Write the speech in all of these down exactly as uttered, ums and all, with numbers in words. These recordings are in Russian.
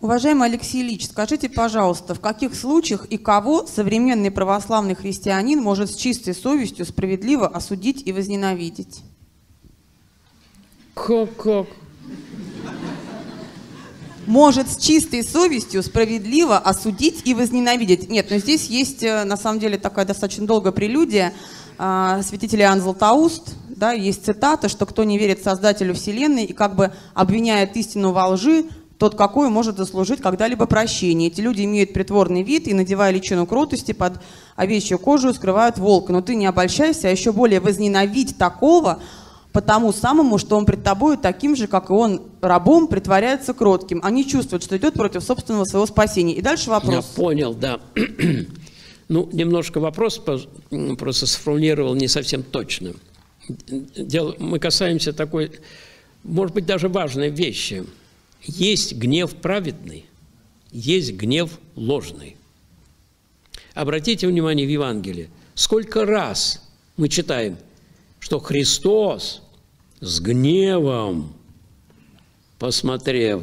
Уважаемый Алексей Ильич, скажите, пожалуйста, в каких случаях и кого современный православный христианин может с чистой совестью справедливо осудить и возненавидеть? Как-как? Может с чистой совестью справедливо осудить и возненавидеть. Нет, но здесь есть на самом деле такая достаточно долгая прелюдия. Святитель Иоанн Тауст, да, есть цитата, что кто не верит Создателю Вселенной и как бы обвиняет истину во лжи, тот какой может заслужить когда-либо прощение. Эти люди имеют притворный вид и, надевая личину кротости, под овечью кожу скрывают волка. Но ты не обольщайся, а еще более возненавидь такого, по тому самому, что он пред тобой таким же, как и он, рабом, притворяется кротким. Они чувствуют, что идет против собственного своего спасения. И дальше вопрос. Я понял, да. Ну, немножко вопрос просто сформулировал не совсем точно. Дело, мы касаемся такой, может быть, даже важной вещи. Есть гнев праведный, есть гнев ложный. Обратите внимание в Евангелии, сколько раз мы читаем, что Христос с гневом, посмотрев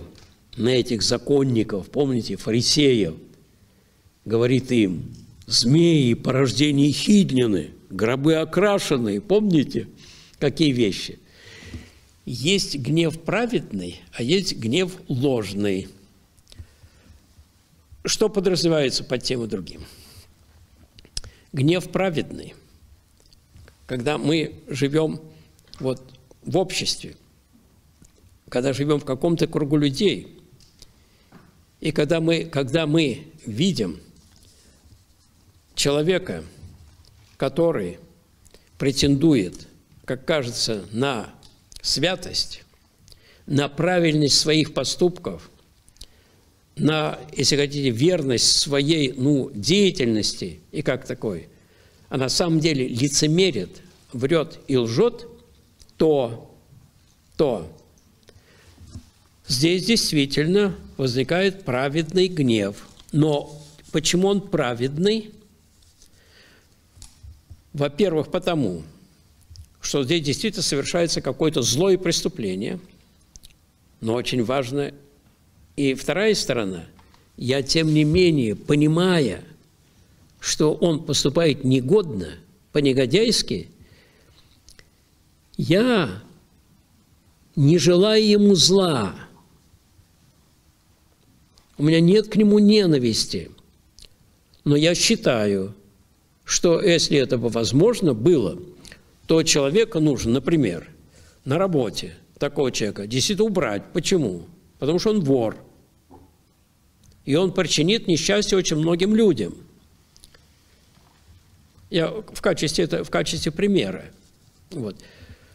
на этих законников, помните, фарисеев, говорит им: змеи, порождения хиднины, гробы окрашенные, помните, какие вещи? Есть гнев праведный, а есть гнев ложный. Что подразумевается под тем и другим? Гнев праведный. Когда мы живем вот в обществе, когда живем в каком-то кругу людей, и когда мы, когда мы видим человека, который претендует, как кажется, на святость, на правильность своих поступков, на, если хотите, верность своей, ну, деятельности и как такой, а на самом деле лицемерит, врет и лжет, то, то здесь действительно возникает праведный гнев. Но почему он праведный? Во-первых, потому, что здесь действительно совершается какое-то зло и преступление. Но очень важно и вторая сторона. Я, тем не менее, понимая, что он поступает негодно, по-негодяйски, я не желаю ему зла. У меня нет к нему ненависти. Но я считаю, что если это бы возможно было, то человека нужно, например, на работе такого человека действительно убрать. Почему? Потому что он вор. И он причинит несчастье очень многим людям. Я в качестве, это, в качестве примера. Вот.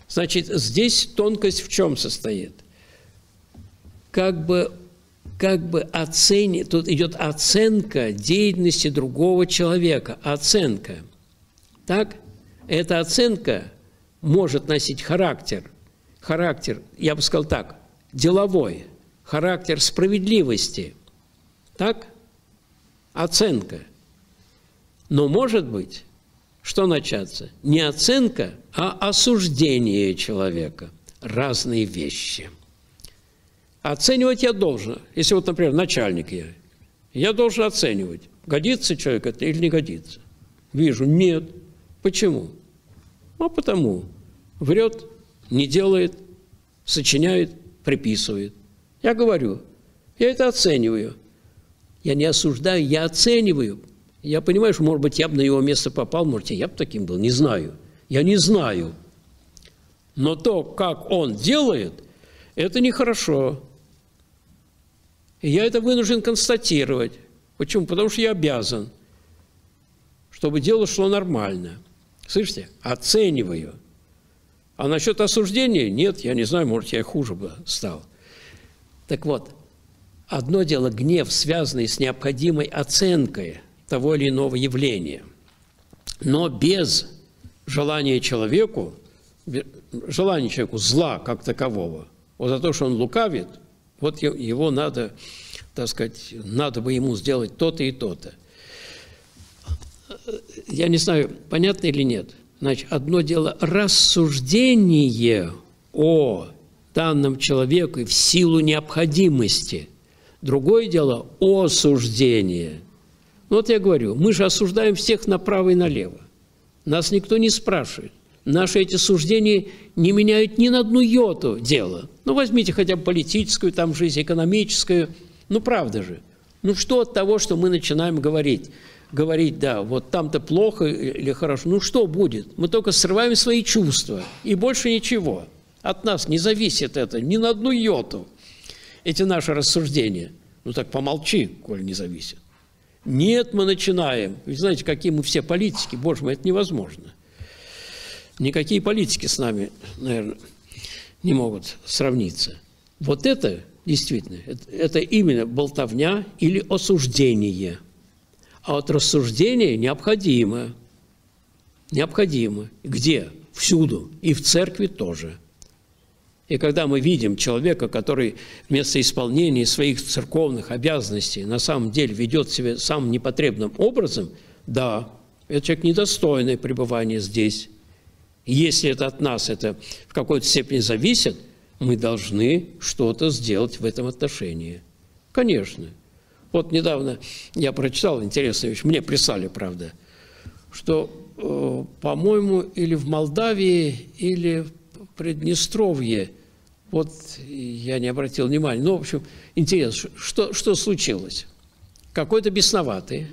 Значит, здесь тонкость в чем состоит? Как бы, как бы оцени... Тут идет оценка деятельности другого человека. Оценка. Так? Эта оценка может носить характер. Характер, я бы сказал так, деловой. Характер справедливости. Так? Оценка. Но может быть... Что начаться? Не оценка, а осуждение человека. Разные вещи. Оценивать я должен. Если вот, например, начальник я, я должен оценивать, годится человек это или не годится. Вижу, нет. Почему? Ну, потому. Врет, не делает, сочиняет, приписывает. Я говорю, я это оцениваю. Я не осуждаю, я оцениваю. Я понимаю, что, может быть, я бы на его место попал, может, я бы таким был, не знаю. Я не знаю. Но то, как он делает, это нехорошо. И я это вынужден констатировать. Почему? Потому что я обязан, чтобы дело шло нормально. Слышите? Оцениваю. А насчет осуждения? Нет, я не знаю, может, я и хуже бы стал. Так вот, одно дело гнев, связанный с необходимой оценкой того или иного явления. Но без желания человеку, желания человеку зла как такового, вот за то, что он лукавит, вот его надо, так сказать, надо бы ему сделать то-то и то-то. Я не знаю, понятно или нет. Значит, одно дело рассуждение о данном человеку в силу необходимости. Другое дело – осуждение. Вот я говорю, мы же осуждаем всех направо и налево. Нас никто не спрашивает. Наши эти суждения не меняют ни на одну йоту дела. Ну, возьмите хотя бы политическую там жизнь, экономическую. Ну, правда же. Ну, что от того, что мы начинаем говорить? Говорить, да, вот там-то плохо или хорошо. Ну, что будет? Мы только срываем свои чувства, и больше ничего. От нас не зависит это ни на одну йоту, эти наши рассуждения. Ну, так помолчи, коль не зависит. Нет, мы начинаем. Вы знаете, какие мы все политики, боже мой, это невозможно. Никакие политики с нами, наверное, не могут сравниться. Вот это, действительно, это, это именно болтовня или осуждение. А вот рассуждение необходимо. Необходимо. Где? Всюду. И в церкви тоже. И когда мы видим человека, который вместо исполнения своих церковных обязанностей на самом деле ведет себя самым непотребным образом, да, этот человек недостойный пребывания здесь. Если это от нас это в какой-то степени зависит, мы должны что-то сделать в этом отношении. Конечно. Вот недавно я прочитал интересную вещь, мне прислали, правда, что, э, по-моему, или в Молдавии, или в Приднестровье, вот я не обратил внимания, но, в общем, интересно, что, что случилось? Какой-то бесноватый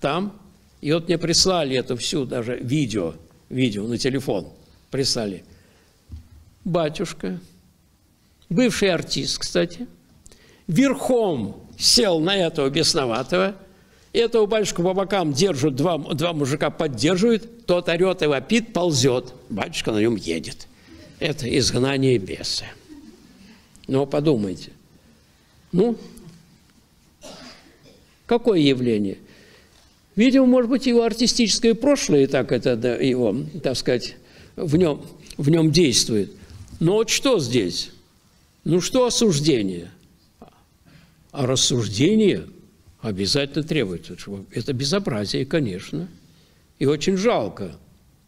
там, и вот мне прислали это всю даже видео, видео на телефон прислали. Батюшка, бывший артист, кстати, верхом сел на этого бесноватого, этого батюшку по бокам держат, два, два мужика поддерживают, тот орет и вопит, ползет, батюшка на нем едет. Это изгнание беса. Но подумайте, ну, какое явление? Видимо, может быть, его артистическое прошлое так это да, его, так сказать, в нем, в нем действует. Но вот что здесь? Ну что осуждение? А рассуждение обязательно требуется. Это безобразие, конечно. И очень жалко,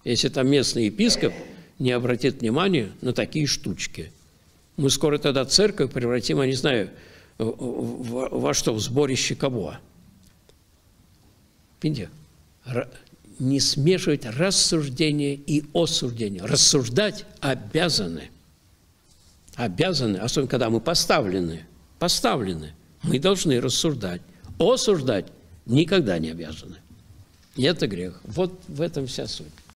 если там местный епископ не обратит внимания на такие штучки. Мы скоро тогда церковь превратим, я не знаю, во что, в сборище кого. Видите, не смешивать рассуждение и осуждение. Рассуждать обязаны. Обязаны, особенно когда мы поставлены. Поставлены. Мы должны рассуждать. Осуждать никогда не обязаны. И это грех. Вот в этом вся суть.